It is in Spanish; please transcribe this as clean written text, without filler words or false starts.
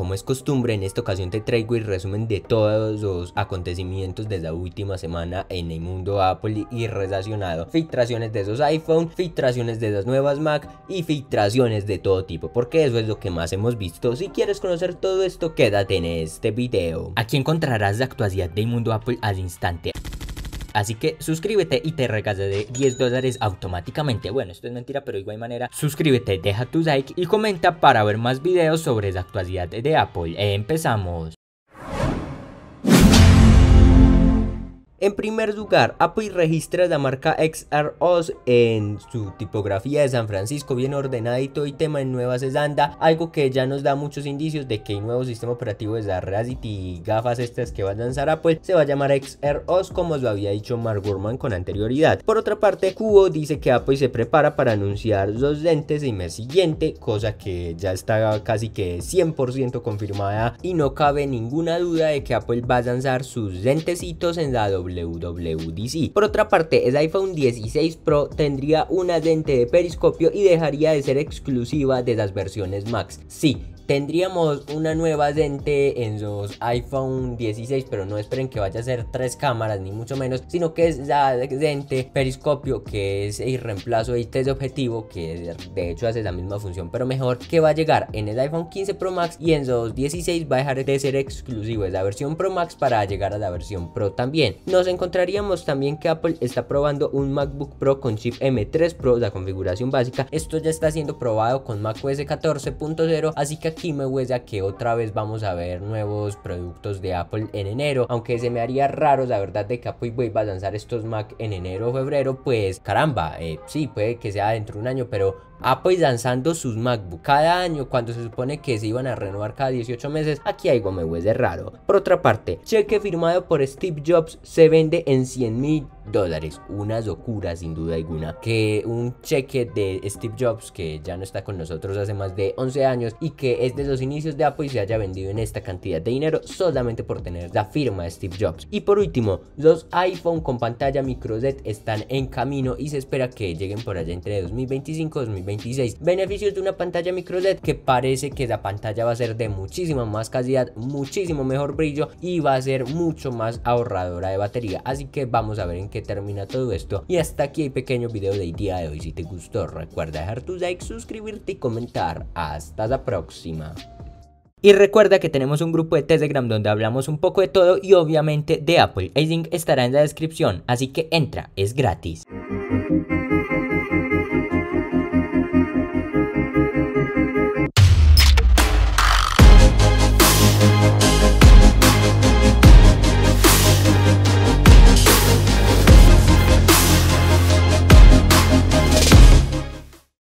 como es costumbre, en esta ocasión te traigo el resumen de todos los acontecimientos de la última semana en el mundo Apple y relacionado. Filtraciones de esos iPhone, filtraciones de las nuevas Mac y filtraciones de todo tipo, porque eso es lo que más hemos visto. Si quieres conocer todo esto, quédate en este video. Aquí encontrarás la actualidad del mundo Apple al instante. Así que suscríbete y te regalaré $10 automáticamente. Bueno, esto es mentira, pero de igual manera, suscríbete, deja tu like y comenta para ver más videos sobre la actualidad de Apple. Empezamos. En primer lugar, Apple registra la marca XROS en su tipografía de San Francisco, bien ordenada y todo el tema en Nueva Zelanda, algo que ya nos da muchos indicios de que el nuevo sistema operativo de la Reality y gafas estas que va a lanzar Apple se va a llamar XROS, como lo había dicho Mark Gurman con anterioridad. Por otra parte, Cubo dice que Apple se prepara para anunciar los lentes el mes siguiente, cosa que ya está casi que 100% confirmada y no cabe ninguna duda de que Apple va a lanzar sus lentecitos en la WWDC. Por otra parte, el iPhone 16 Pro tendría una lente de periscopio y dejaría de ser exclusiva de las versiones Max. Sí, tendríamos una nueva lente en los iPhone 16, pero no esperen que vaya a ser 3 cámaras ni mucho menos, sino que es la lente periscopio, que es el reemplazo de este objetivo, que de hecho hace la misma función pero mejor, que va a llegar en el iPhone 15 Pro Max, y en los 16 va a dejar de ser exclusivo de la versión Pro Max para llegar a la versión Pro también. Nos encontraríamos también que Apple está probando un MacBook Pro con chip M3 Pro, la configuración básica. Esto ya está siendo probado con macOS 14.0, así que aquí me huele que otra vez vamos a ver nuevos productos de Apple en enero, aunque se me haría raro la verdad de que Apple va a lanzar estos Mac en enero o febrero. Pues caramba, sí, puede que sea dentro de un año, pero Apple lanzando sus MacBook cada año cuando se supone que se iban a renovar cada 18 meses, aquí algo me huele raro. Por otra parte, cheque firmado por Steve Jobs se vende en $100.000, una locura sin duda alguna, que un cheque de Steve Jobs, que ya no está con nosotros hace más de 11 años y que es de los inicios de Apple, y se haya vendido en esta cantidad de dinero solamente por tener la firma de Steve Jobs. Y por último, los iPhone con pantalla Micro LED están en camino y se espera que lleguen por allá entre 2025 y 2026. Beneficios de una pantalla Micro LED: que parece que la pantalla va a ser de muchísima más calidad, muchísimo mejor brillo y va a ser mucho más ahorradora de batería. Así que vamos a ver en qué termina todo esto. Y hasta aquí el pequeño video del día de hoy. Si te gustó, recuerda dejar tu like, suscribirte y comentar. Hasta la próxima. Y recuerda que tenemos un grupo de Telegram donde hablamos un poco de todo y obviamente de Apple. El link estará en la descripción, así que entra, es gratis.